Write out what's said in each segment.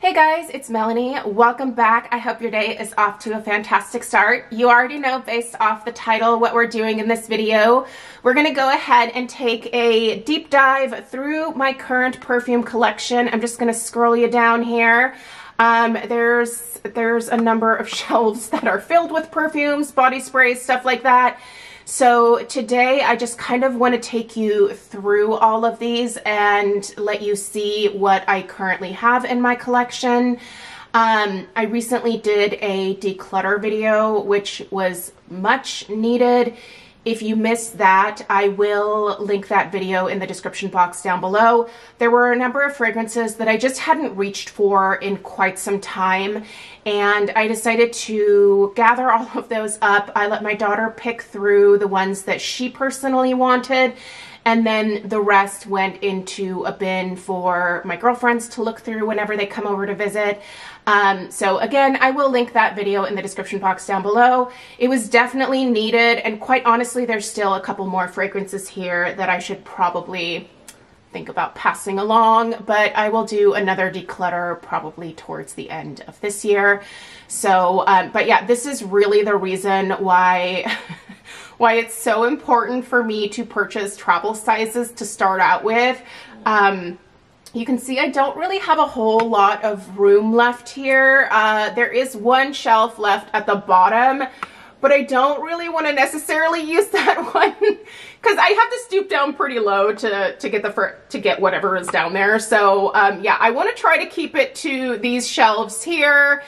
Hey guys, it's Melanie. Welcome back. I hope your day is off to a fantastic start. You already know based off the title what we're doing in this video. We're going to go ahead and take a deep dive through my current perfume collection. I'm just going to scroll you down here. There's a number of shelves that are filled with perfumes, body sprays, stuff like that. So today I just kind of want to take you through all of these and let you see what I currently have in my collection. I recently did a declutter video, which was much needed. If you missed that, I will link that video in the description box down below. There were a number of fragrances that I just hadn't reached for in quite some time, and I decided to gather all of those up. I let my daughter pick through the ones that she personally wanted, and then the rest went into a bin for my girlfriends to look through whenever they come over to visit. So again, I will link that video in the description box down below. It was definitely needed, and quite honestly, there's still a couple more fragrances here that I should probably think about passing along, but I will do another declutter probably towards the end of this year. So, but yeah, this is really the reason why why it's so important for me to purchase travel sizes to start out with. You can see I don't really have a whole lot of room left here. There is one shelf left at the bottom, but I don't really want to necessarily use that one because I have to stoop down pretty low to get whatever is down there. So yeah, I want to try to keep it to these shelves here.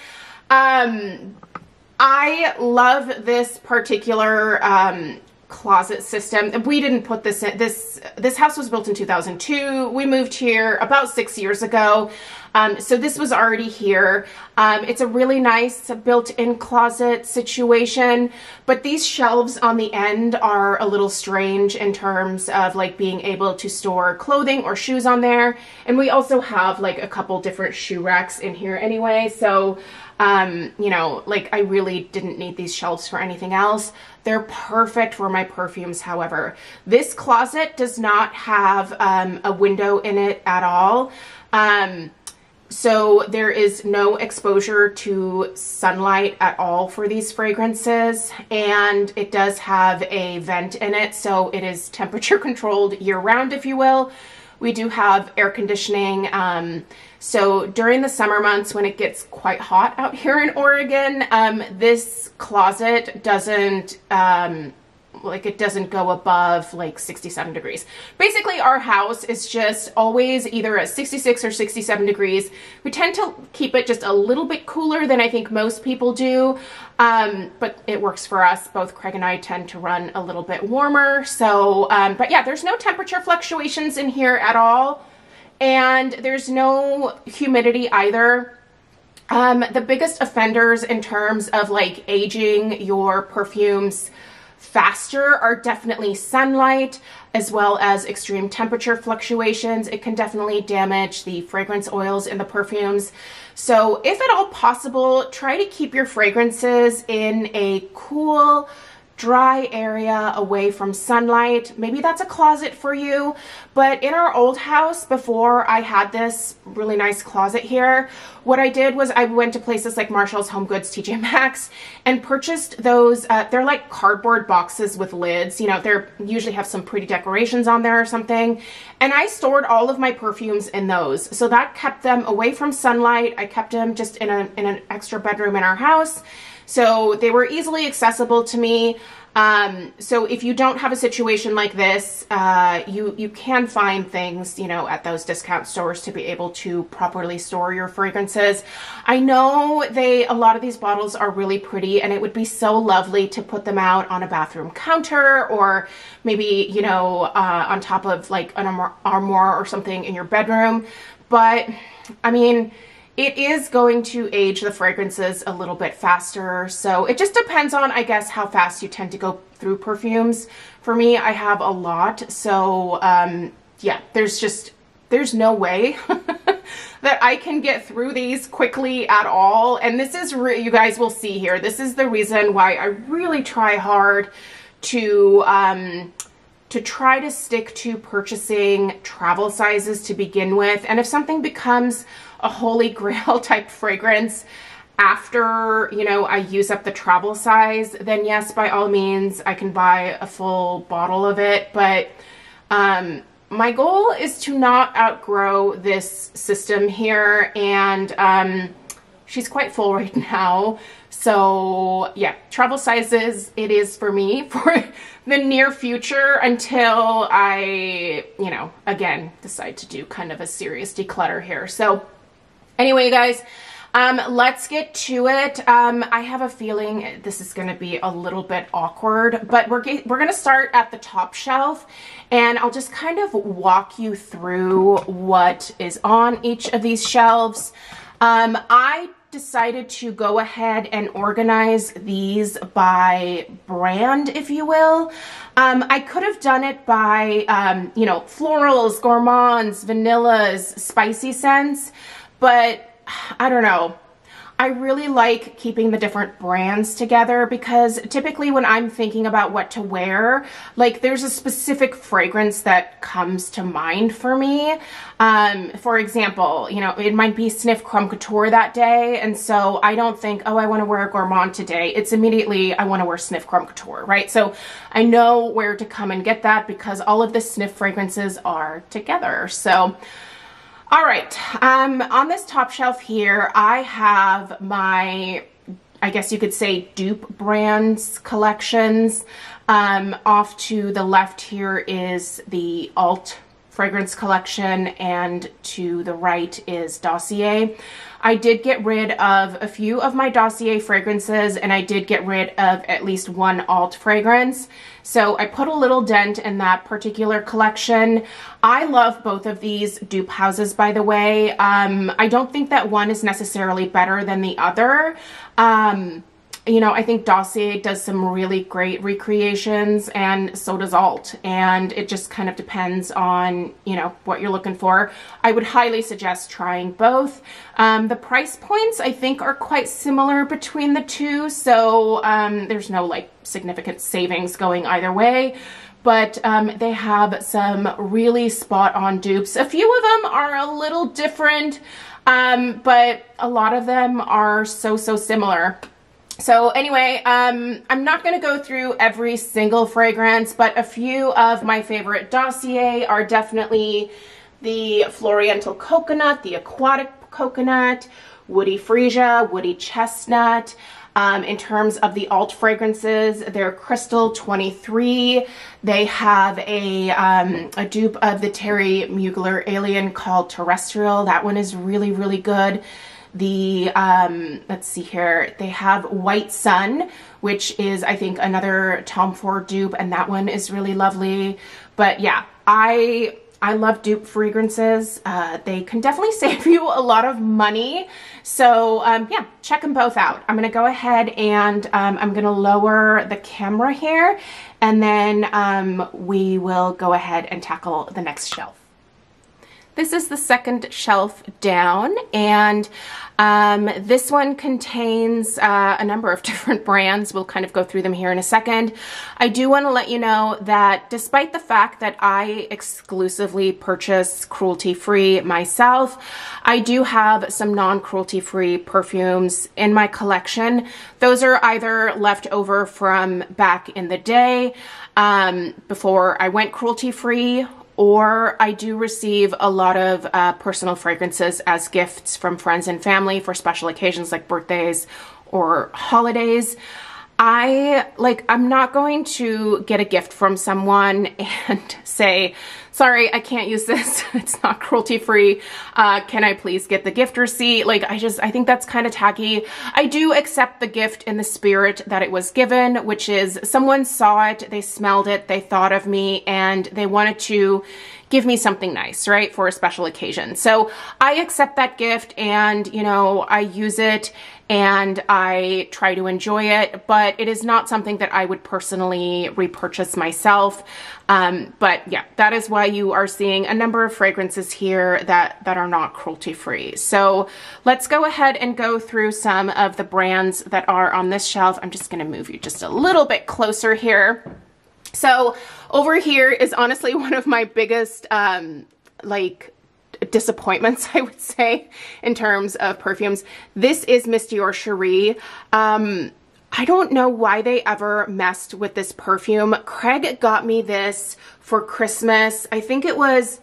I love this particular closet system. We didn't put this in. This house was built in 2002. We moved here about 6 years ago. So this was already here. It's a really nice built-in closet situation, but these shelves on the end are a little strange in terms of like being able to store clothing or shoes on there. And we also have like a couple different shoe racks in here anyway. So you know, like I really didn't need these shelves for anything else. They're perfect for my perfumes, however. This closet does not have a window in it at all. So there is no exposure to sunlight at all for these fragrances, and it does have a vent in it, so it is temperature controlled year-round, if you will. We do have air conditioning, so during the summer months when it gets quite hot out here in Oregon, this closet doesn't, like it doesn't go above like 67 degrees. Basically our house is just always either at 66 or 67 degrees. We tend to keep it just a little bit cooler than I think most people do, but it works for us. Both Craig and I tend to run a little bit warmer. So, but yeah, there's no temperature fluctuations in here at all. And there's no humidity either. The biggest offenders in terms of like aging your perfumes faster are definitely sunlight as well as extreme temperature fluctuations. It can definitely damage the fragrance oils in the perfumes. So if at all possible, try to keep your fragrances in a cool, dry area away from sunlight. Maybe that's a closet for you, but in our old house, before I had this really nice closet here, what I did was I went to places like Marshall's, Home Goods, TJ Maxx, and purchased those, they're like cardboard boxes with lids, you know, they're usually have some pretty decorations on there or something, and I stored all of my perfumes in those. So that kept them away from sunlight. I kept them just in an extra bedroom in our house. So they were easily accessible to me. So if you don't have a situation like this, you can find things, you know, at those discount stores to be able to properly store your fragrances. I know a lot of these bottles are really pretty, and it would be so lovely to put them out on a bathroom counter or maybe, you know, on top of like an armoire or something in your bedroom. But I mean, it is going to age the fragrances a little bit faster. So it just depends on, I guess, how fast you tend to go through perfumes. For me, I have a lot. So yeah, there's no way that I can get through these quickly at all. And this is, you guys will see here, this is the reason why I really try hard to try to stick to purchasing travel sizes to begin with. And if something becomes a holy grail type fragrance after, you know, I use up the travel size, then yes, by all means, I can buy a full bottle of it. But my goal is to not outgrow this system here, and she's quite full right now. So yeah, travel sizes it is for me for the near future until I, you know, again, decide to do kind of a serious declutter here. So anyway, you guys, let's get to it. I have a feeling this is going to be a little bit awkward, but we're going to start at the top shelf, and I'll just kind of walk you through what is on each of these shelves. I decided to go ahead and organize these by brand, if you will. I could have done it by, you know, florals, gourmands, vanillas, spicy scents, but I don't know. I really like keeping the different brands together because typically when I'm thinking about what to wear, like there's a specific fragrance that comes to mind for me. For example, you know, it might be Snif Crumb Couture that day. And so I don't think, oh, I want to wear a gourmand today. It's immediately, I want to wear Snif Crumb Couture, right? So I know where to come and get that because all of the Snif fragrances are together. So all right, on this top shelf here, I have my, I guess you could say, dupe brands collections. Off to the left here is the Alt fragrance collection, and to the right is Dossier. I did get rid of a few of my Dossier fragrances, and I did get rid of at least one Alt fragrance. So I put a little dent in that particular collection. I love both of these dupe houses, by the way. I don't think that one is necessarily better than the other. You know, I think Dossier does some really great recreations, and so does Alt, and it just kind of depends on, you know, what you're looking for. I would highly suggest trying both. The price points, I think, are quite similar between the two, so there's no, like, significant savings going either way. But they have some really spot-on dupes. A few of them are a little different, but a lot of them are so, so similar. So anyway, I'm not going to go through every single fragrance, but a few of my favorite Dossier are definitely the Floriental Coconut, the Aquatic Coconut, Woody Freesia, Woody Chestnut. In terms of the Alt fragrances, they're Crystal 23. They have a dupe of the Terry Mugler Alien called Terrestrial. That one is really, really good. The, let's see here, they have White Sun, which is, I think, another Tom Ford dupe, and that one is really lovely. But yeah, I love dupe fragrances. They can definitely save you a lot of money. So yeah, check them both out. I'm gonna go ahead and I'm gonna lower the camera here, and then we will go ahead and tackle the next shelf. This is the second shelf down, and this one contains a number of different brands. We'll kind of go through them here in a second. I do want to let you know that despite the fact that I exclusively purchase cruelty-free myself, I do have some non-cruelty-free perfumes in my collection. Those are either left over from back in the day before I went cruelty-free, or I do receive a lot of personal fragrances as gifts from friends and family for special occasions like birthdays or holidays. I'm not going to get a gift from someone and say, sorry, I can't use this. It's not cruelty free. Can I please get the gift receipt? Like, I think that's kind of tacky. I do accept the gift in the spirit that it was given, which is someone saw it, they smelled it, they thought of me, and they wanted to give me something nice, right? For a special occasion. So I accept that gift, and, you know, I use it and I try to enjoy it, but it is not something that I would personally repurchase myself. But yeah, that is why you are seeing a number of fragrances here that are not cruelty-free. So let's go ahead and go through some of the brands that are on this shelf. I'm just gonna move you just a little bit closer here. So over here is honestly one of my biggest like disappointments, I would say, in terms of perfumes. This is Miss Dior Cherie. I don't know why they ever messed with this perfume. Craig got me this for Christmas. I think it was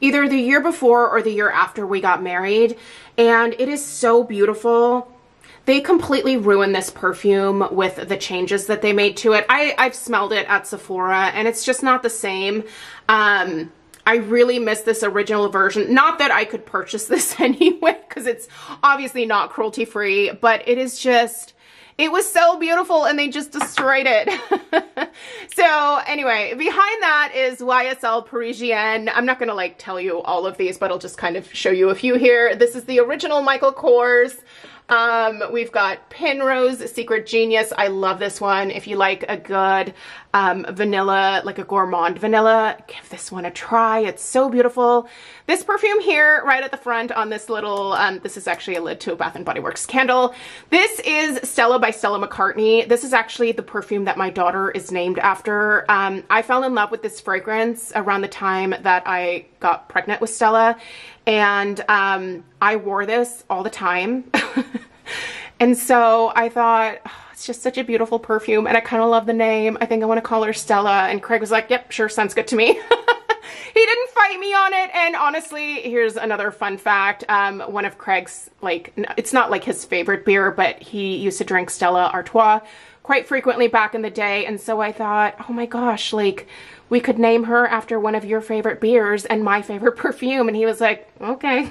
either the year before or the year after we got married. And it is so beautiful. They completely ruined this perfume with the changes that they made to it. I've smelled it at Sephora and it's just not the same. I really miss this original version. Not that I could purchase this anyway, because it's obviously not cruelty free, but it is just, it was so beautiful and they just destroyed it. So anyway, behind that is YSL Parisienne. I'm not gonna like tell you all of these, but I'll just kind of show you a few here. This is the original Michael Kors. We've got Pinrose, Secret Genius. I love this one. If you like a good vanilla, like a gourmand vanilla, give this one a try. It's so beautiful. This perfume here, right at the front on this little, this is actually a lid to a Bath & Body Works candle. This is Stella by Stella McCartney. This is actually the perfume that my daughter is named after. I fell in love with this fragrance around the time that I got pregnant with Stella. And I wore this all the time. And so I thought, oh, it's just such a beautiful perfume. And I kind of love the name. I think I want to call her Stella. And Craig was like, yep, sure, sounds good to me. He didn't fight me on it. And honestly, here's another fun fact. One of Craig's, like, it's not like his favorite beer, but he used to drink Stella Artois quite frequently back in the day. And so I thought, oh my gosh, like, we could name her after one of your favorite beers and my favorite perfume. And he was like, okay.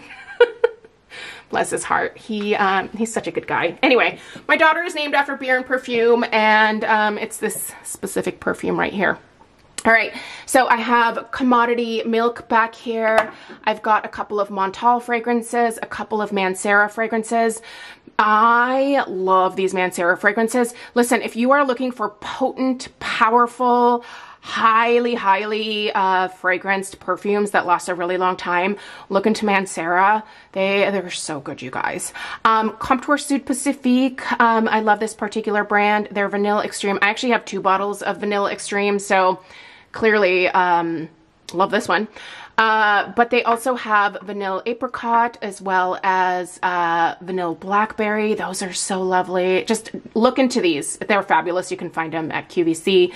Bless his heart. He's such a good guy. Anyway, my daughter is named after beer and perfume, and it's this specific perfume right here. All right, so I have Commodity Milk back here. I've got a couple of Montal fragrances, a couple of Mancera fragrances. I love these Mancera fragrances. Listen, if you are looking for potent, powerful, highly fragranced perfumes that last a really long time, look into Mancera. They're so good, you guys. Comptoir Sud Pacifique. I love this particular brand. They're Vanilla Extreme. I actually have two bottles of Vanilla Extreme, so clearly love this one. But they also have Vanilla Apricot as well as Vanilla Blackberry. Those are so lovely. Just look into these. They're fabulous. You can find them at QVC.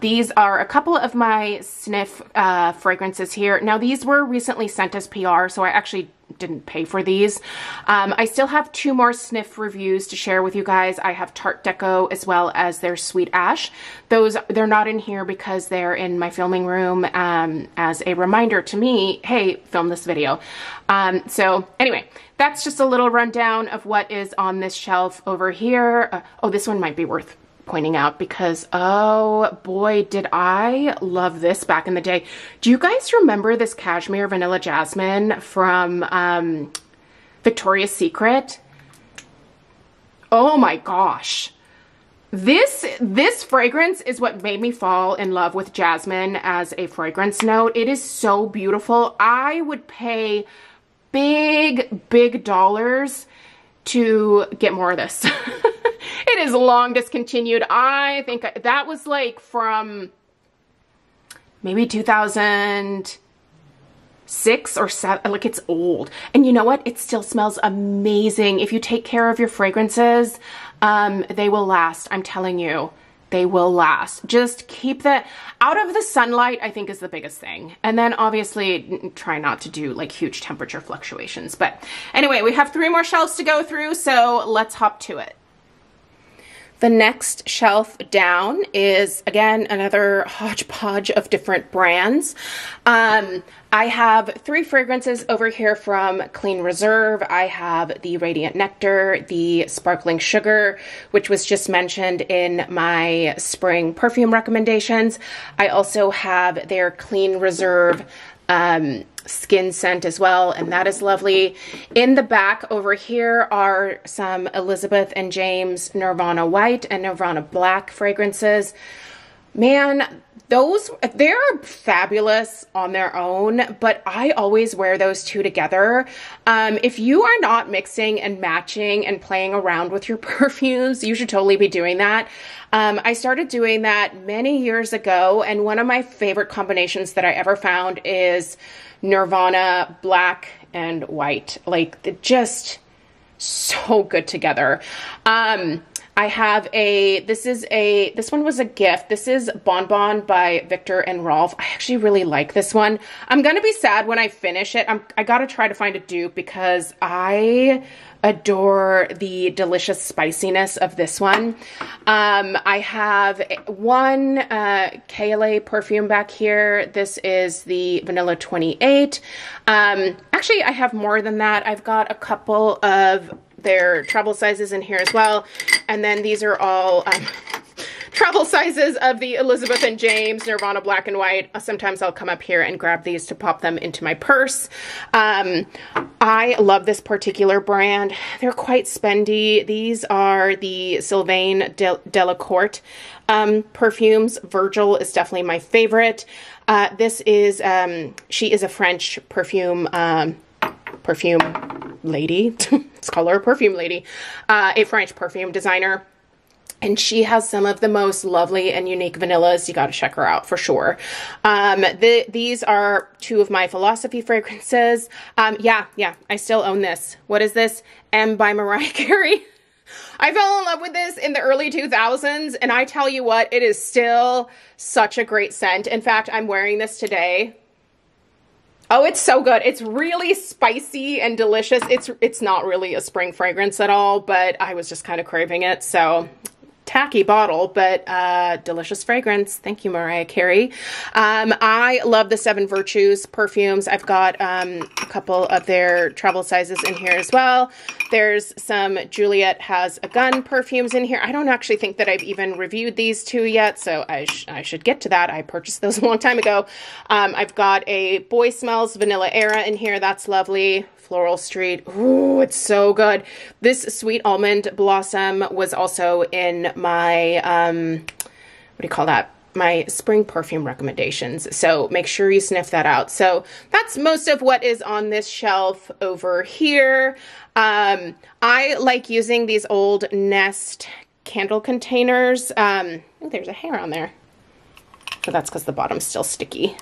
These are a couple of my Snif fragrances here. Now, these were recently sent as PR, so I actually didn't pay for these. I still have two more Snif reviews to share with you guys. I have Tarte Deco as well as their Sweet Ash. Those, they're not in here because they're in my filming room as a reminder to me, hey, film this video. So anyway, that's just a little rundown of what is on this shelf over here. Oh, this one might be worth pointing out because, oh boy, did I love this back in the day. Do you guys remember this Cashmere Vanilla Jasmine from Victoria's Secret? Oh my gosh. This fragrance is what made me fall in love with jasmine as a fragrance note. It is so beautiful. I would pay big, big dollars to get more of this. It is long discontinued. I think that was like from maybe 2006 or 7, like it's old. And you know what? It still smells amazing. If you take care of your fragrances, they will last. I'm telling you, they will last. Just keep that out of the sunlight, I think, is the biggest thing. And then obviously try not to do like huge temperature fluctuations. But anyway, we have three more shelves to go through. So let's hop to it. The next shelf down is, again, another hodgepodge of different brands. I have three fragrances over here from Clean Reserve. I have the Radiant Nectar, the Sparkling Sugar, which was just mentioned in my spring perfume recommendations. I also have their Clean Reserve skin scent as well, and that is lovely. In the back over here are some Elizabeth and James Nirvana White and Nirvana Black fragrances. Man, those, they're fabulous on their own, but I always wear those two together. If you are not mixing and matching and playing around with your perfumes, you should totally be doing that. I started doing that many years ago, and one of my favorite combinations that I ever found is Nirvana black and white. Like, they're just so good together. I have a, this one was a gift. This is Bon Bon by Victor and Rolf. I actually really like this one. I'm going to be sad when I finish it. I got to try to find a dupe because I adore the delicious spiciness of this one. I have one KLA perfume back here. This is the Vanilla 28. Actually, I have more than that. I've got a couple of their travel sizes in here as well. And then these are all travel sizes of the Elizabeth and James Nirvana black and white. Sometimes I'll come up here and grab these to pop them into my purse. I love this particular brand. They're quite spendy. These are the Sylvain Delacorte perfumes. Virgil is definitely my favorite. This is, she is a French perfume, lady, scholar, perfume lady, a French perfume designer. And she has some of the most lovely and unique vanillas. You got to check her out for sure. These are two of my philosophy fragrances. Yeah, I still own this. What is this? M by Mariah Carey. I fell in love with this in the early 2000s. And I tell you what, it is still such a great scent. In fact, I'm wearing this today. Oh, it's so good. It's really spicy and delicious. It's not really a spring fragrance at all, but I was just kind of craving it. So tacky bottle, but delicious fragrance. Thank you, Mariah Carey. I love the Seven Virtues perfumes. I've got a couple of their travel sizes in here as well. There's some Juliet Has a Gun perfumes in here. I don't actually think that I've even reviewed these two yet, so I should get to that. I purchased those a long time ago. I've got a Boy Smells Vanilla Era in here. That's lovely. Floral Street. Ooh, it's so good. This Sweet Almond Blossom was also in my, what do you call that? My spring perfume recommendations. So make sure you sniff that out. So that's most of what is on this shelf over here. I like using these old Nest candle containers. Oh, there's a hair on there, but that's because the bottom's still sticky.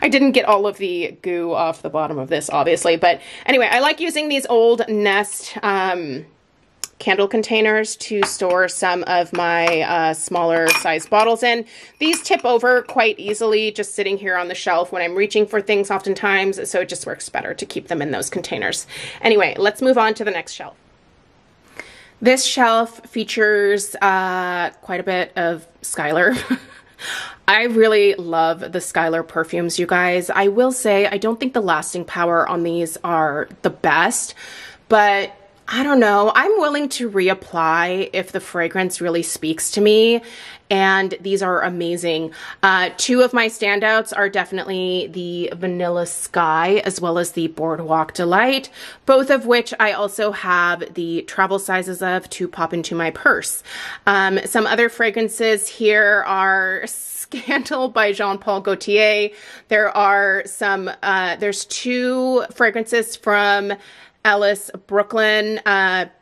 I didn't get all of the goo off the bottom of this, obviously, but anyway, I like using these old Nest candle containers to store some of my smaller size bottles in. These tip over quite easily just sitting here on the shelf when I'm reaching for things oftentimes, so it just works better to keep them in those containers. Anyway, let's move on to the next shelf. This shelf features quite a bit of Skylar. I really love the Skylar perfumes, you guys. I will say, I don't think the lasting power on these are the best, but I don't know. I'm willing to reapply if the fragrance really speaks to me, and these are amazing. Two of my standouts are definitely the Vanilla Sky as well as the Boardwalk Delight, both of which I also have the travel sizes of to pop into my purse. Some other fragrances here are Scandal by Jean-Paul Gaultier. There are some, there's two fragrances from Ellis Brooklyn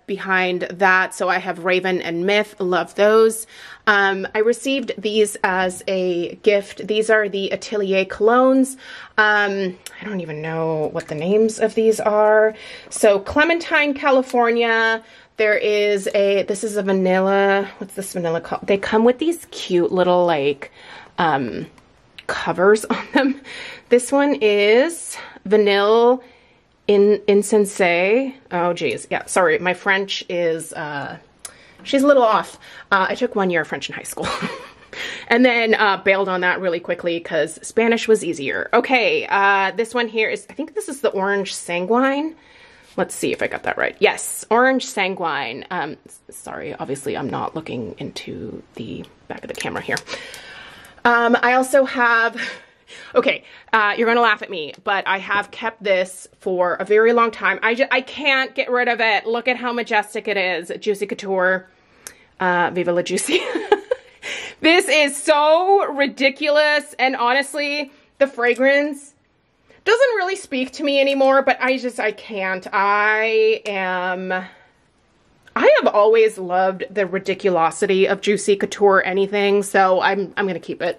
behind that. So I have Raven and Myth. Love those. I received these as a gift. These are the Atelier Colognes. I don't even know what the names of these are. So Clementine, California. There is a, this is a vanilla. What's this vanilla called? They come with these cute little like covers on them. This one is Vanilla Insensé. Oh geez, yeah, sorry, my French is she's a little off. I took 1 year of French in high school and then bailed on that really quickly because Spanish was easier. Okay, this one here is, I think this is the Orange Sanguine. Let's see if I got that right. Yes, Orange Sanguine. Sorry, obviously I'm not looking into the back of the camera here. I also have, okay, you're going to laugh at me, but I have kept this for a very long time. I can't get rid of it. Look at how majestic it is. Juicy Couture, Viva La Juicy. This is so ridiculous, and honestly, the fragrance doesn't really speak to me anymore, but I can't. I have always loved the ridiculosity of Juicy Couture anything, so I'm gonna keep it.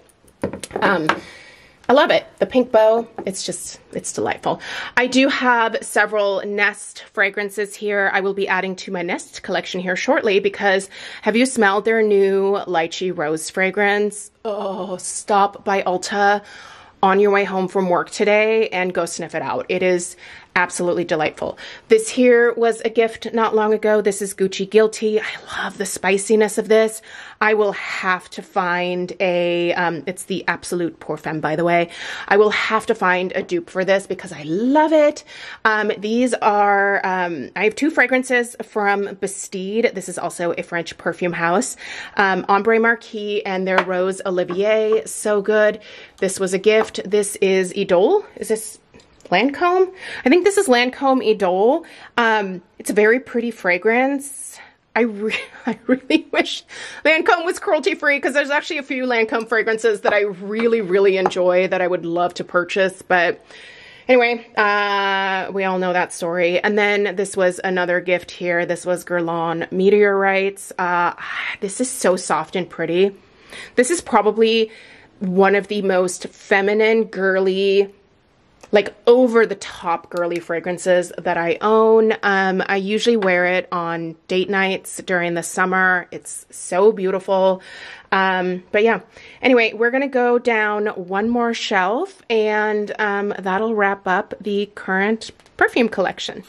I love it. The pink bow, it's delightful. I do have several Nest fragrances here. I will be adding to my Nest collection here shortly because have you smelled their new Lychee Rose fragrance? Oh, stop by Ulta on your way home from work today and go sniff it out. It is absolutely delightful. This here was a gift not long ago. This is Gucci Guilty. I love the spiciness of this. I will have to find a, it's the Absolute Pour Femme, by the way. I will have to find a dupe for this because I love it. These are, I have two fragrances from Bastide. This is also a French perfume house. Ombre Marquis and their Rose Olivier, so good. This was a gift. This is Idole. Is this Lancome? I think this is Lancome Idole. It's a very pretty fragrance. I really wish Lancome was cruelty-free because there's actually a few Lancome fragrances that I really, really enjoy that I would love to purchase. But anyway, we all know that story. And then this was another gift here. This was Guerlain Meteorites. This is so soft and pretty. This is probably one of the most feminine, girly, like over-the-top girly fragrances that I own. I usually wear it on date nights during the summer. It's so beautiful. But yeah, anyway, we're going to go down one more shelf and that'll wrap up the current perfume collection.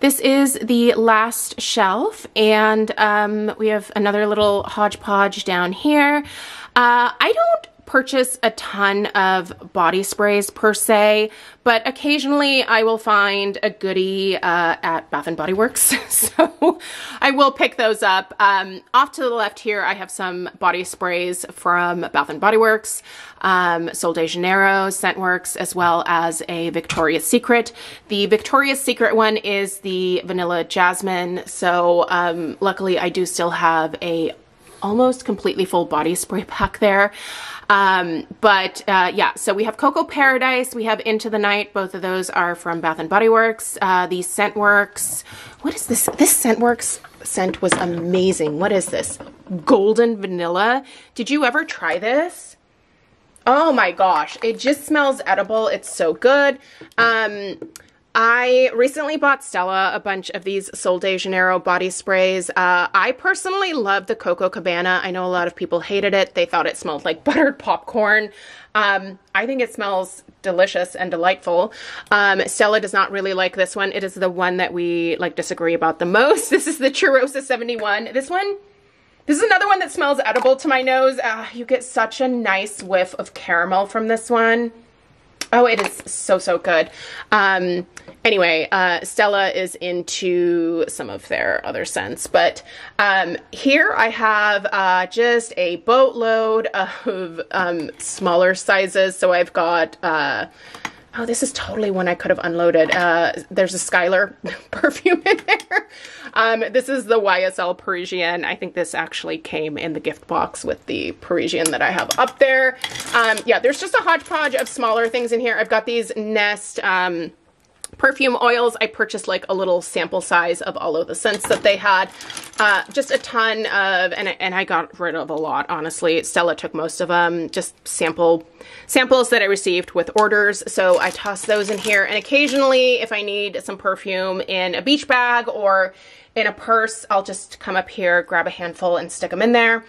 This is the last shelf, and we have another little hodgepodge down here. I don't purchase a ton of body sprays per se, but occasionally I will find a goodie at Bath & Body Works, so I will pick those up. Off to the left here, I have some body sprays from Bath & Body Works, Sol de Janeiro, Scent Works, as well as a Victoria's Secret. The Victoria's Secret one is the Vanilla Jasmine, so luckily I do still have a almost completely full body spray pack there. Yeah, so we have Cocoa Paradise, we have Into the Night, both of those are from Bath & Body Works. The Scent Works, what is this? This Scent Works scent was amazing. What is this? Golden Vanilla. Did you ever try this? Oh my gosh, it just smells edible. It's so good. I recently bought Stella a bunch of these Sol de Janeiro body sprays. I personally love the Coco Cabana. I know a lot of people hated it. They thought it smelled like buttered popcorn. I think it smells delicious and delightful. Stella does not really like this one. It is the one that we like disagree about the most. This is the Churosa 71. This one, this is another one that smells edible to my nose. You get such a nice whiff of caramel from this one. Oh, it is so, so good. Anyway, Stella is into some of their other scents, but here I have just a boatload of smaller sizes. So I've got, oh, this is totally one I could have unloaded. There's a Skylar perfume in there. This is the YSL Parisienne. I think this actually came in the gift box with the Parisienne that I have up there. Yeah, there's just a hodgepodge of smaller things in here. I've got these Nest perfume oils. I purchased like a little sample size of all of the scents that they had. Just a ton of, and I got rid of a lot, honestly. Stella took most of them, just samples that I received with orders. So I toss those in here. And occasionally if I need some perfume in a beach bag or in a purse, I'll just come up here, grab a handful and stick them in there.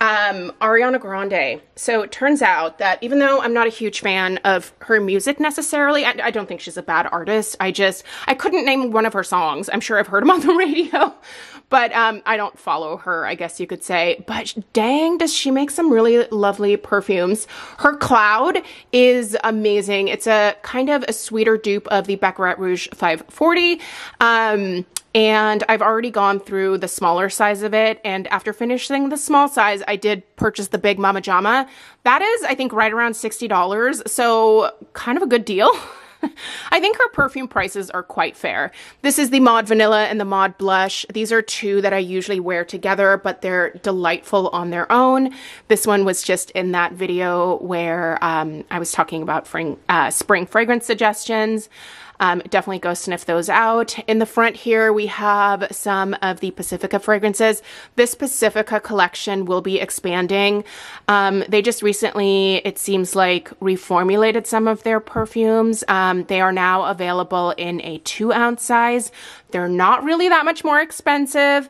Ariana Grande. So it turns out that even though I'm not a huge fan of her music necessarily, I don't think she's a bad artist. I couldn't name one of her songs. I'm sure I've heard them on the radio, but I don't follow her, I guess you could say. But dang, does she make some really lovely perfumes. Her Cloud is amazing. It's a kind of a sweeter dupe of the Baccarat Rouge 540. And I've already gone through the smaller size of it. And after finishing the small size, I did purchase the big Mama Jama. That is, I think, right around $60. So kind of a good deal. I think her perfume prices are quite fair. This is the Maud Vanilla and the Maud Blush. These are two that I usually wear together, but they're delightful on their own. This one was just in that video where I was talking about spring fragrance suggestions. Definitely go sniff those out. In the front here, we have some of the Pacifica fragrances. This Pacifica collection will be expanding. They just recently, it seems like, reformulated some of their perfumes. They are now available in a 2-ounce size. They're not really that much more expensive,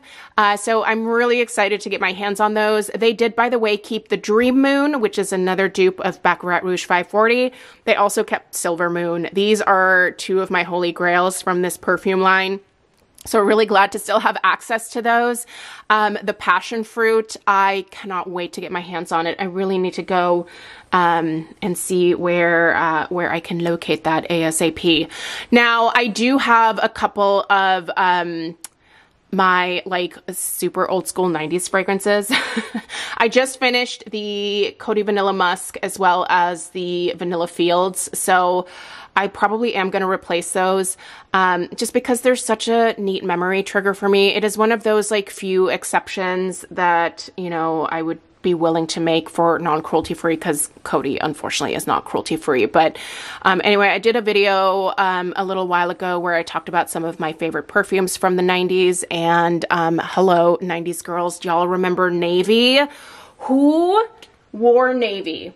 so I'm really excited to get my hands on those. They did, by the way, keep the Dream Moon, which is another dupe of Baccarat Rouge 540. They also kept Silver Moon. These are two of my holy grails from this perfume line. So really glad to still have access to those. The passion fruit, I cannot wait to get my hands on it. I really need to go and see where I can locate that ASAP. Now, I do have a couple of my like super old school 90s fragrances. I just finished the Coty Vanilla Musk as well as the Vanilla Fields. So I probably am going to replace those just because there's such a neat memory trigger for me. It is one of those like few exceptions that, you know, I would be willing to make for non-cruelty free, because Coty unfortunately is not cruelty free. But anyway, I did a video a little while ago where I talked about some of my favorite perfumes from the 90s, and hello 90s girls, y'all remember Navy? Who wore Navy?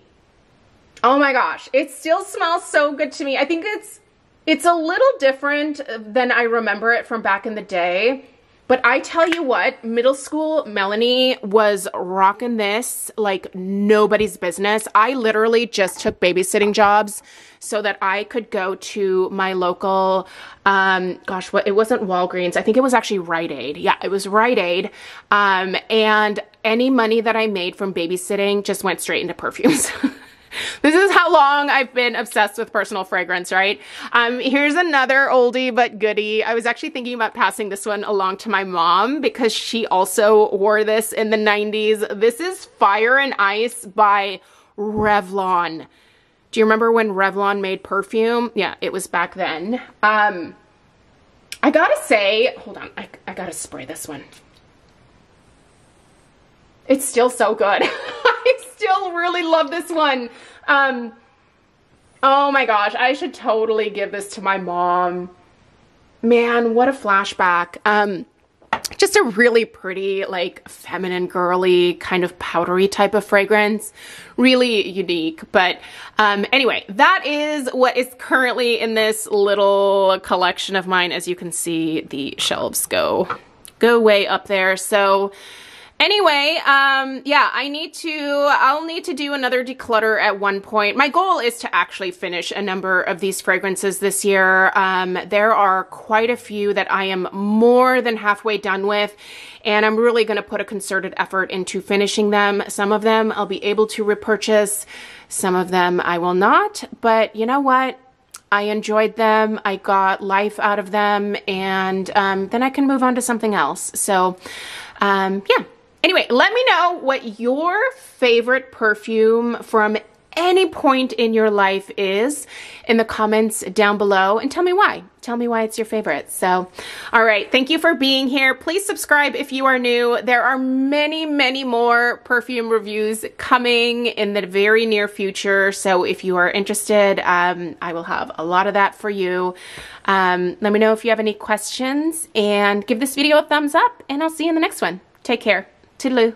Oh my gosh, it still smells so good to me. I think it's a little different than I remember it from back in the day. But I tell you what, middle school Melanie was rocking this like nobody's business. I literally just took babysitting jobs so that I could go to my local, gosh, what, it wasn't Walgreens. I think it was actually Rite Aid. Yeah, it was Rite Aid. And any money that I made from babysitting just went straight into perfumes. This is how long I've been obsessed with personal fragrance, right? Here's another oldie but goodie. I was actually thinking about passing this one along to my mom because she also wore this in the 90s. This is Fire and Ice by Revlon. Do you remember when Revlon made perfume? Yeah, it was back then. I gotta say, hold on, I gotta spray this one. It's still so good. I still really love this one. Oh my gosh, I should totally give this to my mom. Man, what a flashback. Just a really pretty, like feminine, girly, kind of powdery type of fragrance. Really unique. But anyway, that is what is currently in this little collection of mine. As you can see, the shelves go way up there. So anyway, yeah, I'll need to do another declutter at one point. My goal is to actually finish a number of these fragrances this year. There are quite a few that I am more than halfway done with, and I'm really going to put a concerted effort into finishing them. Some of them I'll be able to repurchase, some of them I will not, but you know what? I enjoyed them, I got life out of them, and then I can move on to something else. So yeah. Anyway, let me know what your favorite perfume from any point in your life is in the comments down below, and tell me why. Tell me why it's your favorite. So, all right. Thank you for being here. Please subscribe if you are new. There are many, many more perfume reviews coming in the very near future. So if you are interested, I will have a lot of that for you. Let me know if you have any questions, and give this video a thumbs up, and I'll see you in the next one. Take care. Toodaloo.